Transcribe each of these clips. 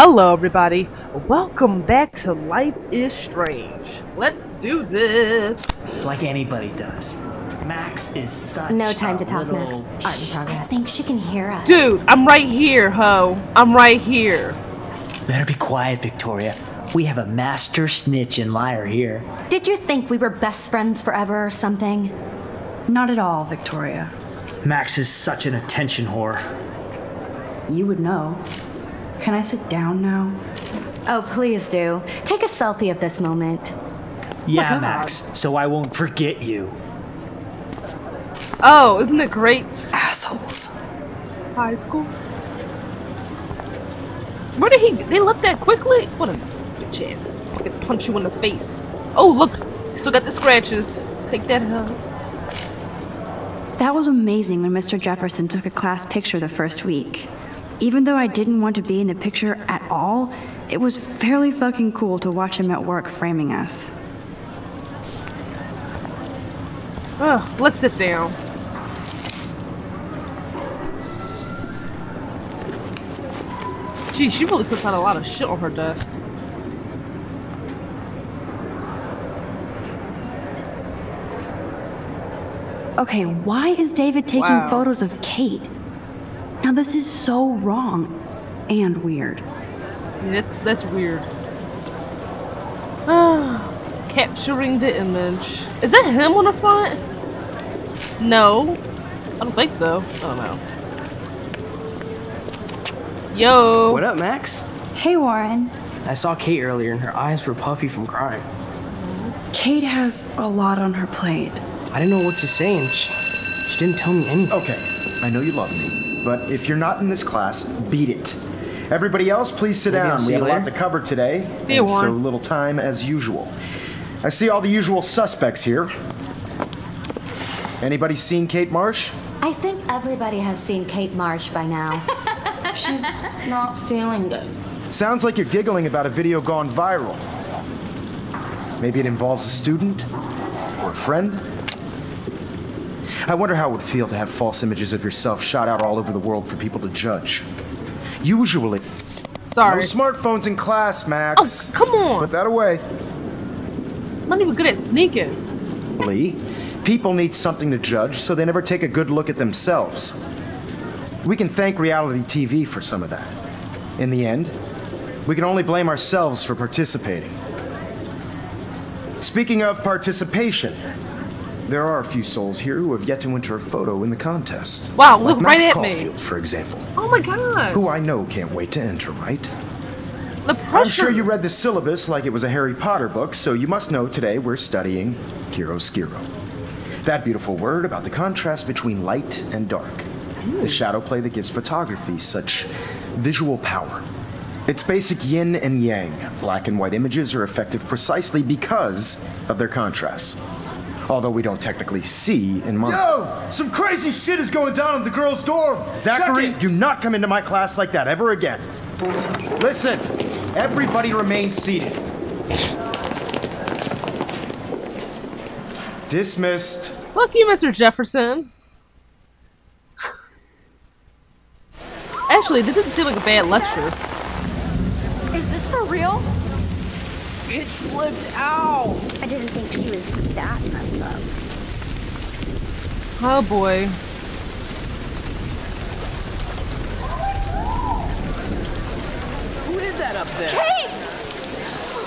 Hello everybody, welcome back to Life is Strange. Let's do this! Like anybody does. Max is such no time a to talk, Max. Art in progress. I think she can hear us. Dude, I'm right here, ho. I'm right here. Better be quiet, Victoria. We have a master snitch and liar here. Did you think we were best friends forever or something? Not at all, Victoria. Max is such an attention whore. You would know. Can I sit down now? Oh, please do. Take a selfie of this moment. Yeah, Max, so I won't forget you. Oh, isn't it great? Assholes. High school? Where did they left that quickly? What a bitch ass. Fucking punch you in the face. Oh, look, still got the scratches. Take that home. That was amazing when Mr. Jefferson took a class picture the first week. Even though I didn't want to be in the picture at all, it was fairly fucking cool to watch him at work framing us. Oh, let's sit down. Gee, she really puts out a lot of shit on her desk. Okay, why is David taking photos of Kate? Now this is so wrong and weird. That's weird. Capturing the image. Is that him on the front? No. I don't think so. Oh no. Yo. What up, Max? Hey, Warren. I saw Kate earlier and her eyes were puffy from crying. Kate has a lot on her plate. I didn't know what to say and she didn't tell me anything. Okay, I know you love me. But if you're not in this class, beat it. Everybody else, please sit down. We have a lot to cover today. See you, Warren. So little time as usual. I see all the usual suspects here. Anybody seen Kate Marsh? I think everybody has seen Kate Marsh by now. She's not feeling good. Sounds like you're giggling about a video gone viral. Maybe it involves a student or a friend. I wonder how it would feel to have false images of yourself shot out all over the world for people to judge. Usually. Sorry. No smartphones in class, Max. Oh, come on. Put that away. I'm not even good at sneaking. People need something to judge, so they never take a good look at themselves. We can thank reality TV for some of that. In the end, we can only blame ourselves for participating. Speaking of participation, there are a few souls here who have yet to enter a photo in the contest. Wow, look right at me. Max Caulfield, for example. Oh my god. Who I know can't wait to enter, right? The pressure. I'm sure you read the syllabus like it was a Harry Potter book, so you must know today we're studying chiaroscuro. That beautiful word about the contrast between light and dark. Ooh. The shadow play that gives photography such visual power. It's basic yin and yang. Black and white images are effective precisely because of their contrast. Although we don't technically see in months. Yo! Some crazy shit is going down in the girls' dorm! Zachary, do not come into my class like that ever again. Listen, everybody remain seated. Dismissed. Fuck you, Mr. Jefferson. Actually, this didn't seem like a bad lecture. Is this for real? Bitch flipped out. I didn't think she was that messed up. Oh boy. Who is that up there? Kate!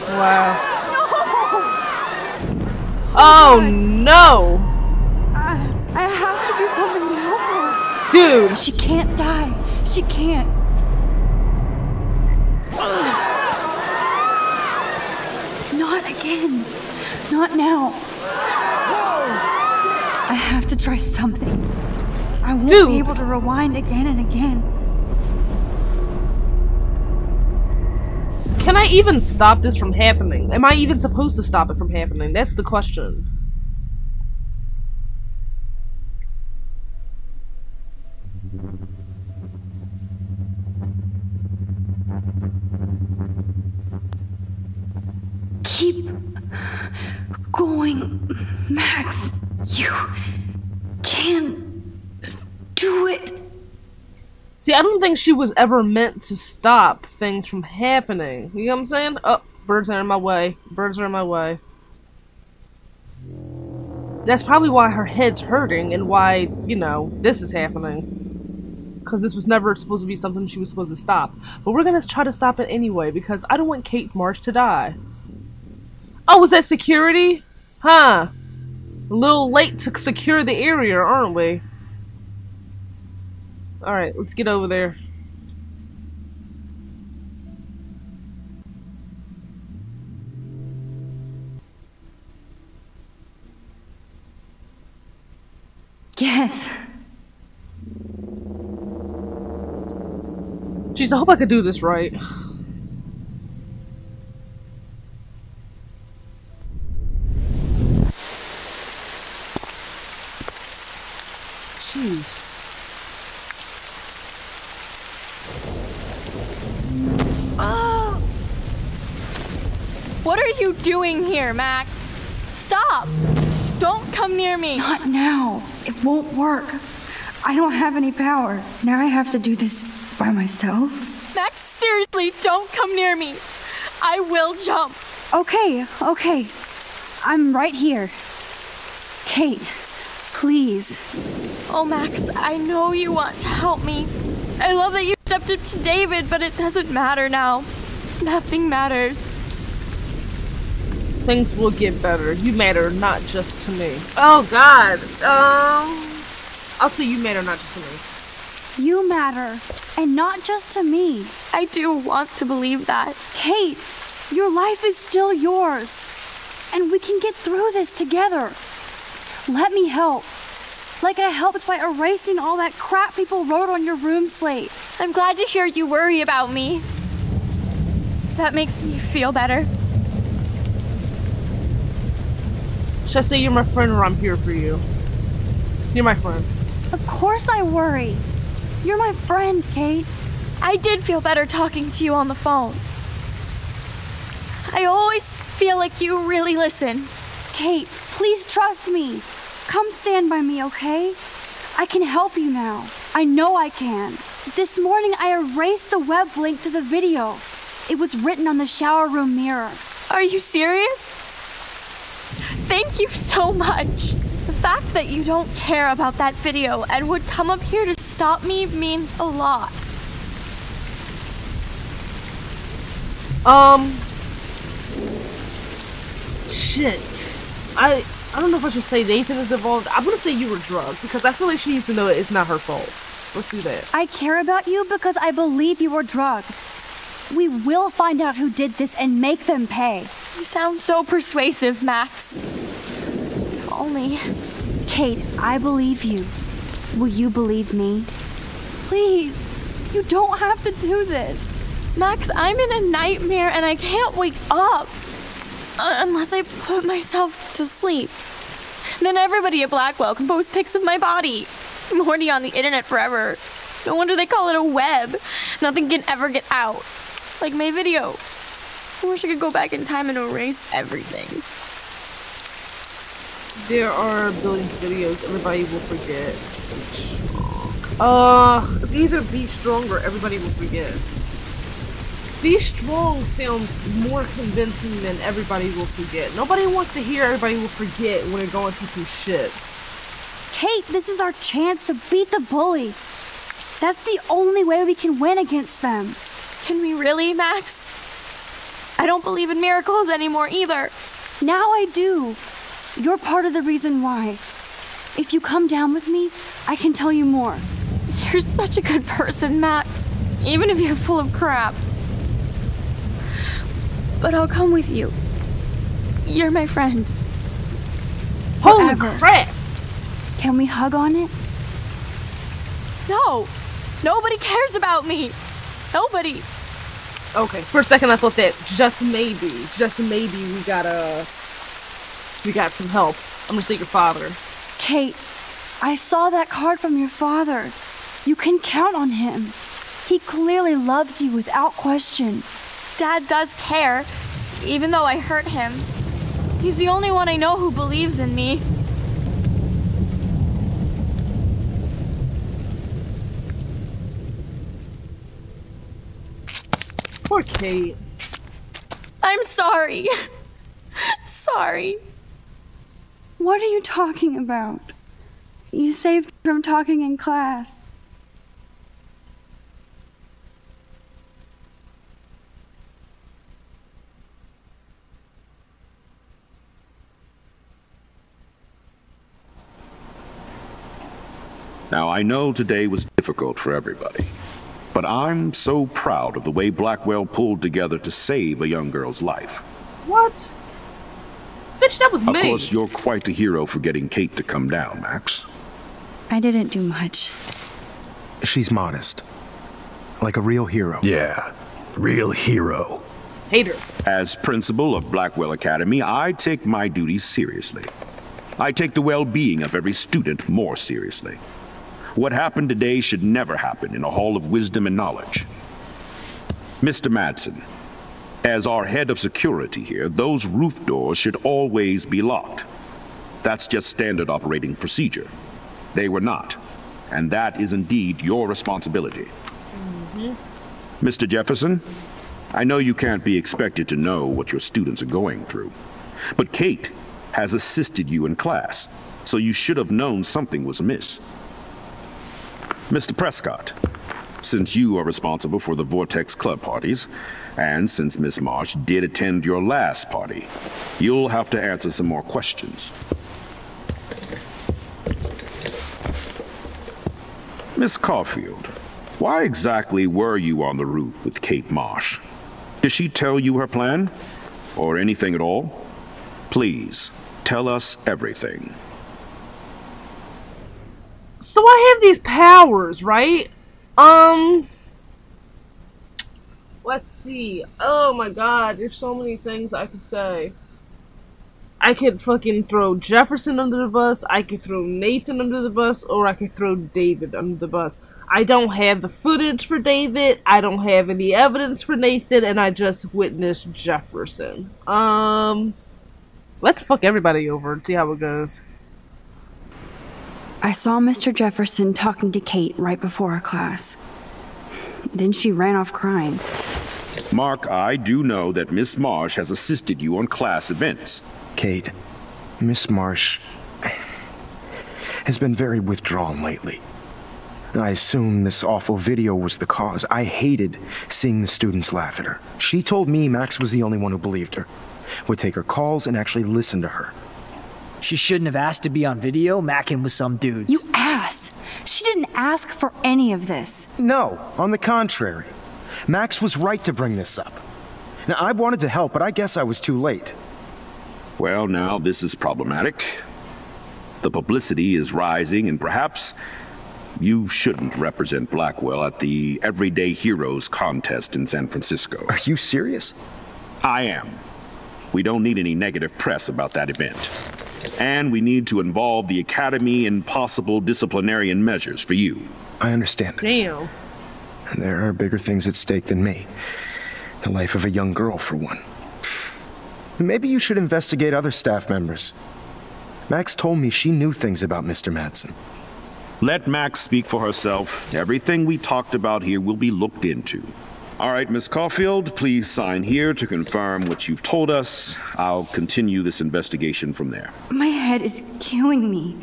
Wow. No! Oh no! I have to do something to help her. Dude! She can't die. She can't. Not again. Not now. Whoa. I have to try something. I won't be able to rewind again and again. Can I even stop this from happening? Am I even supposed to stop it from happening? That's the question. Max, you can do it. See, I don't think she was ever meant to stop things from happening. You know what I'm saying? Oh, birds are in my way. Birds are in my way. That's probably why her head's hurting and why, you know, this is happening. Because this was never supposed to be something she was supposed to stop. But we're going to try to stop it anyway because I don't want Kate Marsh to die. Oh, was that security? Huh. A little late to secure the area, aren't we? Alright, let's get over there. Yes. Jeez, I hope I could do this right. Jeez. What are you doing here, Max? Stop! Don't come near me! Not now. It won't work. I don't have any power. Now I have to do this by myself. Max, seriously, don't come near me. I will jump. Okay, okay. I'm right here. Kate, please. Oh, Max, I know you want to help me. I love that you stepped up to David, but it doesn't matter now. Nothing matters. Things will get better. You matter not just to me. Oh God. I'll say you matter not just to me. You matter, and not just to me. I do want to believe that. Kate, your life is still yours, and we can get through this together. Let me help, like I helped by erasing all that crap people wrote on your room slate. I'm glad to hear you worry about me. That makes me feel better. Should I say you're my friend or I'm here for you? You're my friend. Of course I worry. You're my friend, Kate. I did feel better talking to you on the phone. I always feel like you really listen. Kate, please trust me. Come stand by me, okay? I can help you now. I know I can. This morning I erased the web link to the video. It was written on the shower room mirror. Are you serious? Thank you so much. The fact that you don't care about that video and would come up here to stop me means a lot. Shit. I don't know if I should say Nathan is involved. I'm gonna say you were drugged because I feel like she needs to know that it's not her fault. Let's do that. I care about you because I believe you were drugged. We will find out who did this and make them pay. You sound so persuasive, Max. Only... Kate, I believe you. Will you believe me? Please, you don't have to do this. Max, I'm in a nightmare and I can't wake up. Unless I put myself to sleep. Then everybody at Blackwell can post pics of my body. I'm already on the internet forever. No wonder they call it a web. Nothing can ever get out. Like my video. I wish I could go back in time and erase everything. There are billions of videos everybody will forget. It's either be strong or everybody will forget. Be strong sounds more convincing than everybody will forget. Nobody wants to hear everybody will forget when they're going through some shit. Kate, this is our chance to beat the bullies. That's the only way we can win against them. Can we really, Max? I don't believe in miracles anymore either. Now I do. You're part of the reason why. If you come down with me, I can tell you more. You're such a good person, Max, even if you're full of crap. But I'll come with you. You're my friend. Holy crap! Can we hug on it? No, nobody cares about me. Nobody. Okay, for a second I thought that just maybe we got some help. I'm gonna see your father. Kate, I saw that card from your father. You can count on him. He clearly loves you without question. Dad does care, even though I hurt him. He's the only one I know who believes in me. Poor Kate. I'm sorry. Sorry. What are you talking about? You saved from talking in class. Now, I know today was difficult for everybody, but I'm so proud of the way Blackwell pulled together to save a young girl's life. What? Bitch, that was me. Of course, you're quite the hero for getting Kate to come down, Max. I didn't do much. She's modest. Like a real hero. Yeah, real hero. Hater. As principal of Blackwell Academy, I take my duties seriously. I take the well-being of every student more seriously. What happened today should never happen in a hall of wisdom and knowledge. Mr. Madsen, as our head of security here, those roof doors should always be locked. That's just standard operating procedure. They were not, and that is indeed your responsibility. Mm-hmm. Mr. Jefferson, I know you can't be expected to know what your students are going through, but Kate has assisted you in class, so you should have known something was amiss. Mr. Prescott, since you are responsible for the Vortex Club parties, and since Miss Marsh did attend your last party, you'll have to answer some more questions. Miss Caulfield, why exactly were you on the route with Kate Marsh? Did she tell you her plan? Or anything at all? Please, tell us everything. So I have these powers, right? Let's see. Oh my god, there's so many things I could say. I could fucking throw Jefferson under the bus, I could throw Nathan under the bus, or I could throw David under the bus. I don't have the footage for David, I don't have any evidence for Nathan, and I just witnessed Jefferson. Let's fuck everybody over and see how it goes. I saw Mr. Jefferson talking to Kate right before our class. Then she ran off crying. Mark, I do know that Miss Marsh has assisted you on class events. Kate, Miss Marsh has been very withdrawn lately. I assume this awful video was the cause. I hated seeing the students laugh at her. She told me Max was the only one who believed her, would take her calls and actually listen to her. She shouldn't have asked to be on video, macking with some dudes. You ass! She didn't ask for any of this. No, on the contrary. Max was right to bring this up. Now, I wanted to help, but I guess I was too late. Well, now this is problematic. The publicity is rising, and perhaps you shouldn't represent Blackwell at the Everyday Heroes contest in San Francisco. Are you serious? I am. We don't need any negative press about that event. And we need to involve the Academy in possible disciplinarian measures for you. I understand. Damn. There are bigger things at stake than me. The life of a young girl, for one. Maybe you should investigate other staff members. Max told me she knew things about Mr. Madsen. Let Max speak for herself. Everything we talked about here will be looked into. All right, Miss Caulfield, please sign here to confirm what you've told us. I'll continue this investigation from there. My head is killing me,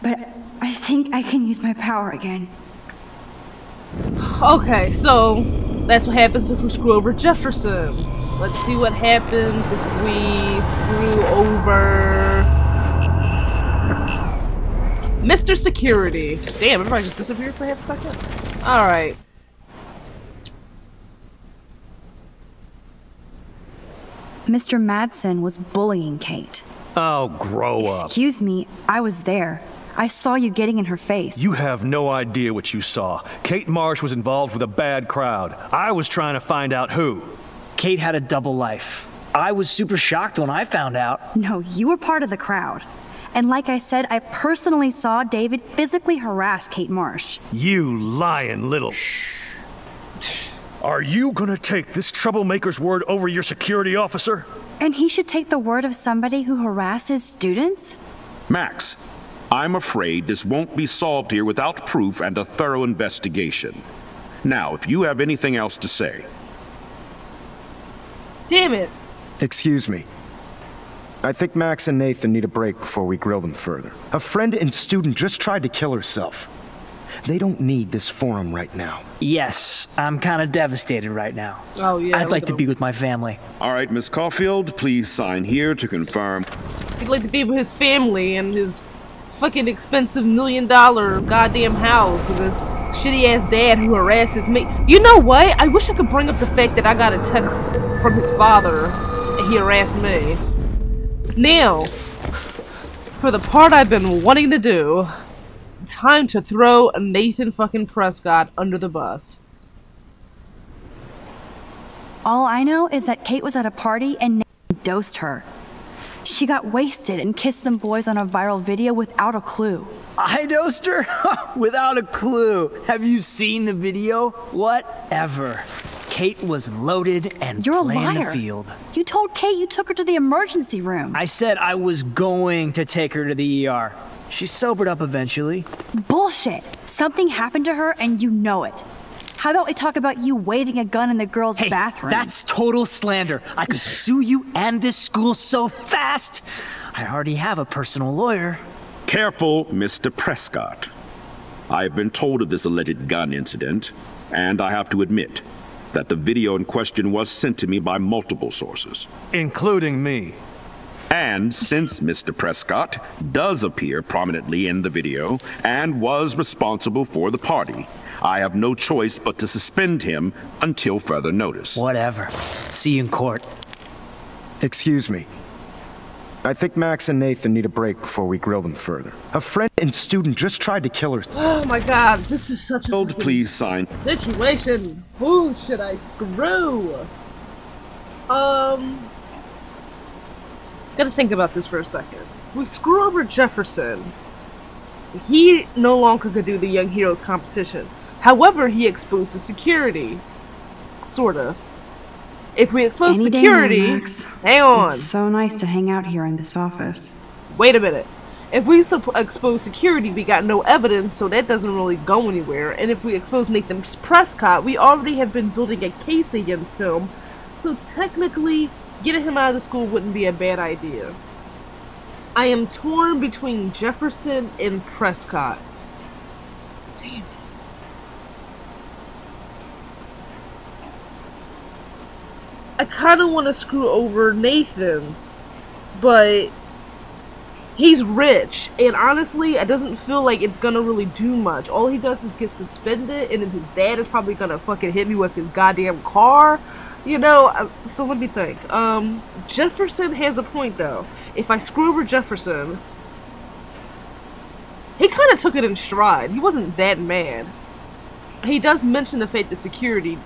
but I think I can use my power again. Okay, so that's what happens if we screw over Jefferson. Let's see what happens if we screw over Mr. Security. Damn, everybody just disappeared for half a second. All right. Mr. Madsen was bullying Kate. Oh, grow up. Excuse me, I was there. I saw you getting in her face. You have no idea what you saw. Kate Marsh was involved with a bad crowd. I was trying to find out who. Kate had a double life. I was super shocked when I found out. No, you were part of the crowd. And like I said, I personally saw David physically harass Kate Marsh. You lying little... Shh. Are you gonna take this troublemaker's word over your security officer? And he should take the word of somebody who harasses students? Max, I'm afraid this won't be solved here without proof and a thorough investigation. Now, if you have anything else to say. Damn it. Excuse me. I think Max and Nathan need a break before we grill them further. A friend and student just tried to kill herself. They don't need this forum right now. Yes, I'm kind of devastated right now. Oh, yeah. I'd like to be with my family. All right, Miss Caulfield, please sign here to confirm. He'd like to be with his family and his fucking expensive $1 million goddamn house with his shitty ass dad who harasses me. You know what? I wish I could bring up the fact that I got a text from his father and he harassed me. Now, for the part I've been wanting to do, time to throw Nathan fucking Prescott under the bus. All I know is that Kate was at a party and Nathan dosed her. She got wasted and kissed some boys on a viral video without a clue. I dosed her? Without a clue. Have you seen the video? Whatever. Kate was loaded and playing the field. You told Kate you took her to the emergency room. I said I was going to take her to the ER. She sobered up eventually. Bullshit. Something happened to her and you know it. How about we talk about you waving a gun in the girls' bathroom? That's total slander. I could sue you and this school so fast. I already have a personal lawyer. Careful, Mr. Prescott. I have been told of this alleged gun incident, and I have to admit that the video in question was sent to me by multiple sources. Including me. And since Mr. Prescott does appear prominently in the video and was responsible for the party, I have no choice but to suspend him until further notice. Whatever. See you in court. Excuse me. I think Max and Nathan need a break before we grill them further. A friend and student just tried to kill her. Oh my god, this is such a please sign. Situation. Who should I screw? Gotta think about this for a second. We screw over Jefferson. He no longer could do the Young Heroes competition. However, he exposed the security. Sort of. If we expose security... Hang on. It's so nice to hang out here in this office. Wait a minute. If we expose security, we got no evidence, so that doesn't really go anywhere. And if we expose Nathan Prescott, we already have been building a case against him. So technically, getting him out of the school wouldn't be a bad idea. I am torn between Jefferson and Prescott. Damn it. I kind of want to screw over Nathan, but he's rich, and honestly, it doesn't feel like it's gonna really do much. All he does is get suspended, and then his dad is probably gonna fucking hit me with his goddamn car. You know, so let me think. Jefferson has a point, though. If I screw over Jefferson, he kind of took it in stride. He wasn't that mad. He does mention the fact that security...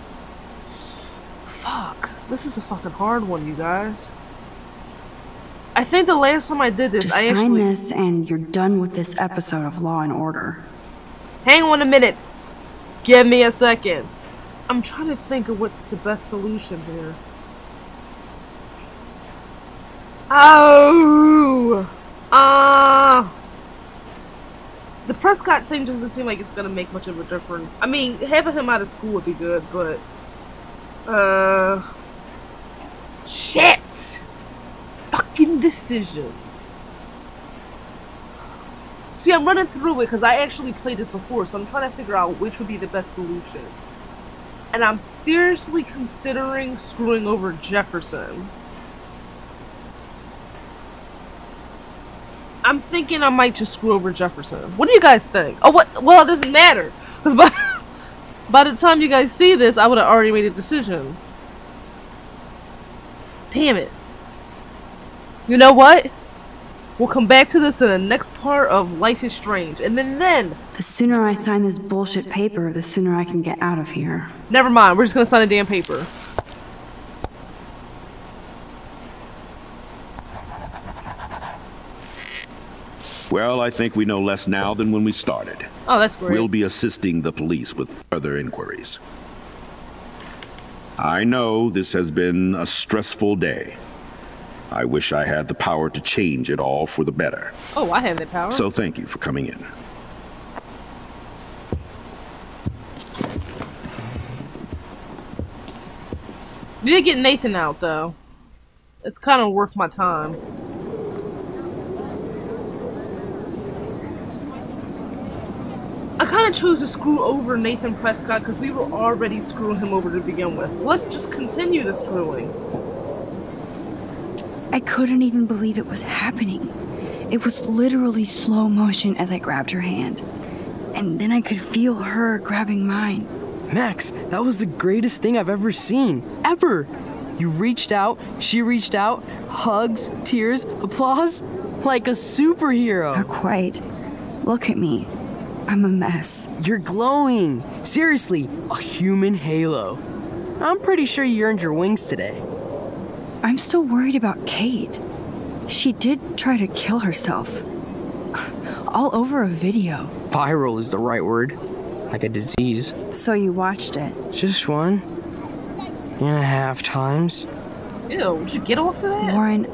Fuck. This is a fucking hard one, you guys. I think the last time I did this, I actually... Sign this and you're done with this episode of Law & Order. Hang on a minute. Give me a second. I'm trying to think of what's the best solution here. Oh! The Prescott thing doesn't seem like it's gonna make much of a difference. I mean, having him out of school would be good, but... Shit! Fucking decisions. See, I'm running through it because I actually played this before, so I'm trying to figure out which would be the best solution. And I'm seriously considering screwing over Jefferson. I'm thinking I might just screw over Jefferson. What do you guys think? Oh, what? Well, it doesn't matter. Because by the time you guys see this, I would have already made a decision. Damn it. You know what? We'll come back to this in the next part of Life is Strange, and then... The sooner I sign this bullshit paper, the sooner I can get out of here. Never mind, we're just gonna sign a damn paper. Well, I think we know less now than when we started. Oh, that's great. We'll be assisting the police with further inquiries. I know this has been a stressful day. I wish I had the power to change it all for the better. Oh, I have that power. So thank you for coming in. We did get Nathan out, though. It's kind of worth my time. I kind of chose to screw over Nathan Prescott because we were already screwing him over to begin with. Let's just continue the screwing. I couldn't even believe it was happening. It was literally slow motion as I grabbed her hand. And then I could feel her grabbing mine. Max, that was the greatest thing I've ever seen. Ever! You reached out, she reached out, hugs, tears, applause. Like a superhero. Not quite. Look at me. I'm a mess. You're glowing. Seriously, a human halo. I'm pretty sure you earned your wings today. I'm still worried about Kate. She did try to kill herself. All over a video. Viral is the right word. Like a disease. So you watched it? Just 1.5 times. Ew, did you get off of that? Warren,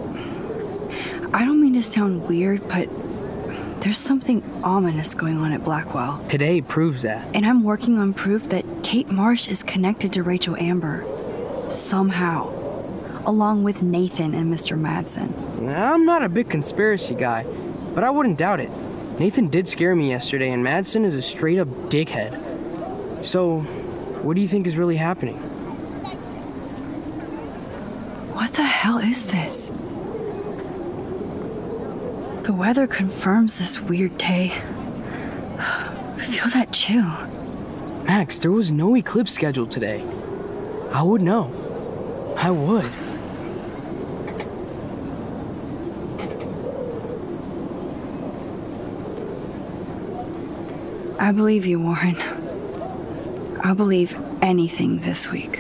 I don't mean to sound weird, but there's something ominous going on at Blackwell. Today proves that. And I'm working on proof that Kate Marsh is connected to Rachel Amber. Somehow. Along with Nathan and Mr. Madsen. I'm not a big conspiracy guy, but I wouldn't doubt it. Nathan did scare me yesterday, and Madsen is a straight-up dickhead. So, what do you think is really happening? What the hell is this? The weather confirms this weird day. I feel that chill. Max, there was no eclipse scheduled today. I would know. I would. I believe you, Warren. I'll believe anything this week.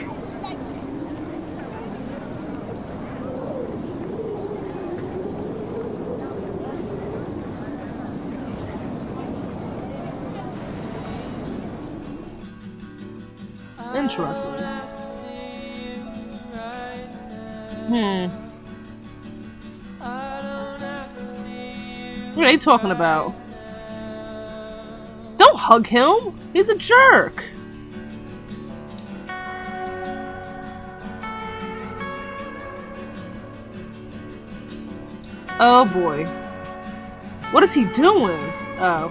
Interesting. What are they talking about? Hug him? He's a jerk. Oh boy. What is he doing? Oh.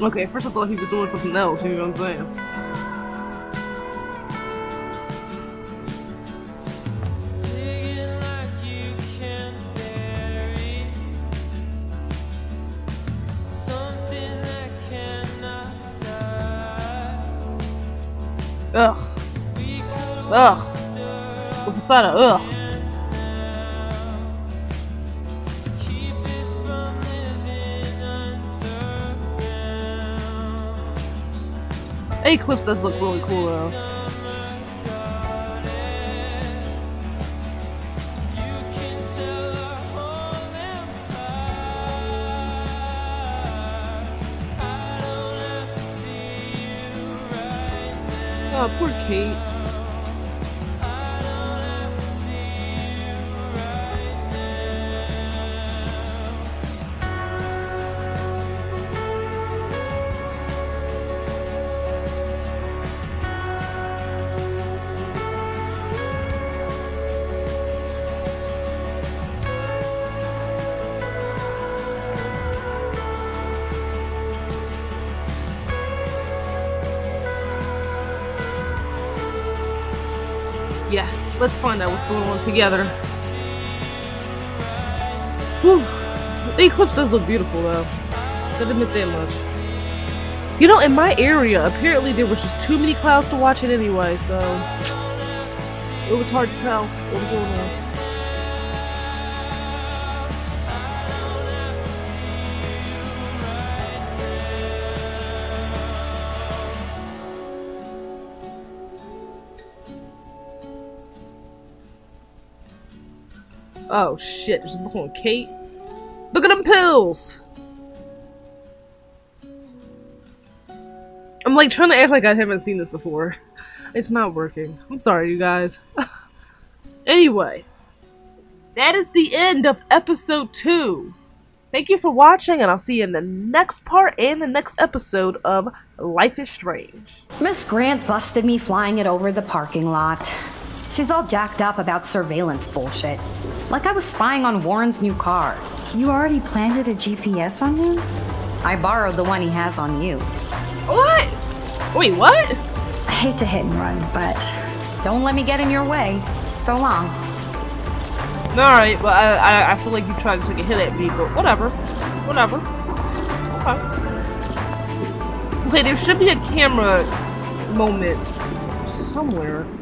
Okay, at first I thought he was doing something else, you know what I'm saying? Ugh. Ugh. With a side of ugh. The eclipse does look really cool though. Oh, poor Kate. Yes, let's find out what's going on together. Whew. The eclipse does look beautiful though. Don't admit that much. You know, in my area, apparently there was just too many clouds to watch it anyway, so it was hard to tell what was going on. Oh shit, there's a book on Kate. Look at them pills! I'm like trying to act like I haven't seen this before. It's not working. I'm sorry, you guys. Anyway, that is the end of episode 2. Thank you for watching, and I'll see you in the next part and the next episode of Life is Strange. Miss Grant busted me flying it over the parking lot. She's all jacked up about surveillance bullshit. Like I was spying on Warren's new car. You already planted a GPS on him? I borrowed the one he has on you. What? Wait, what? I hate to hit and run, but... Don't let me get in your way. So long. Alright, well, I feel like you tried to take a hit at me, but whatever. Whatever. Okay. Okay, there should be a camera moment somewhere.